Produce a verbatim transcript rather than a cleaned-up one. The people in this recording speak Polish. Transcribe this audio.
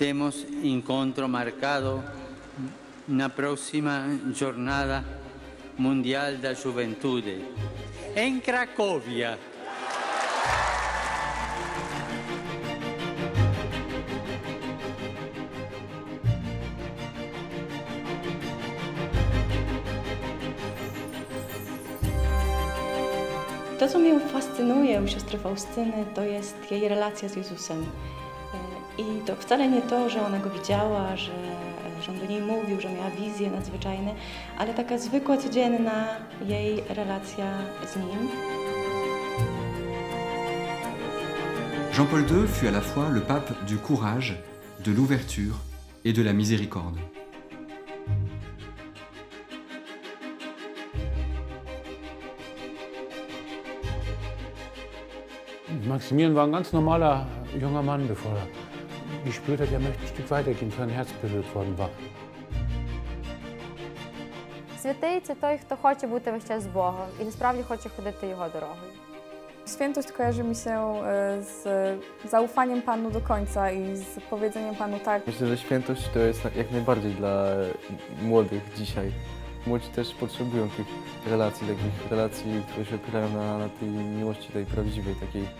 Hemos encontrado marcado una próxima jornada mundial de la juventud en Cracovia. To, co mnie fascynuje u siostry Faustyny, to jest jej relacja z Jezusem. I to wcale nie to, że ona go widziała, że, że on do niej mówił, że miała wizje nadzwyczajne, ale taka zwykła, codzienna jej relacja z nim. Jean-Paul drugi fut à la fois le pape du courage, de l'ouverture et de la miséricorde. Maksymilian war ein ganz normaler junger Mann, bevor er gespürt hat, er möchte ein Stück weitergehen, sein Herz berührt worden war. Святий – це той, хто хоче бути весь час з Богом і насправді хоче ходити його дорогою. Świętość kojarzy mi się z zaufaniem Panu do końca i z powiedzeniem Panu tak. Myślę, że świętość to jest jak najbardziej dla młodych dzisiaj. Młodzi też potrzebują tych relacji, takich relacji, które się opierają na, na tej miłości, tej prawdziwej, takiej.